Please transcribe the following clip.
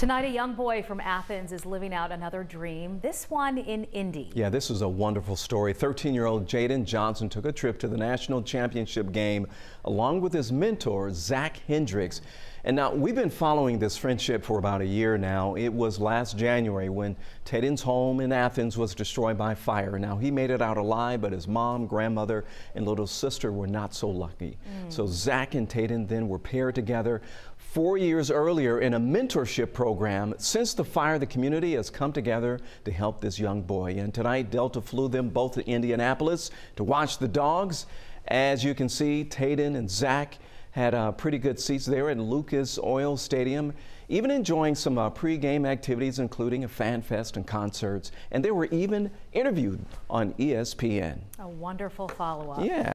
Tonight, a young boy from Athens is living out another dream, this one in Indy. Yeah, this is a wonderful story. 13-year-old Jaden Johnson took a trip to the national championship game along with his mentor, Zac Hendrix. And now we've been following this friendship for about a year now. It was last January when Jaden's home in Athens was destroyed by fire. Now he made it out alive, but his mom, grandmother, and little sister were not so lucky. So Zac and Jaden then were paired together 4 years earlier in a mentorship program. Since the fire, the community has come together to help this young boy. And tonight, Delta flew them both to Indianapolis to watch the dogs. As you can see, Jaden and Zac had pretty good seats there at Lucas Oil Stadium, even enjoying some pre-game activities, including a fan fest and concerts. And they were even interviewed on ESPN. A wonderful follow-up. Yeah.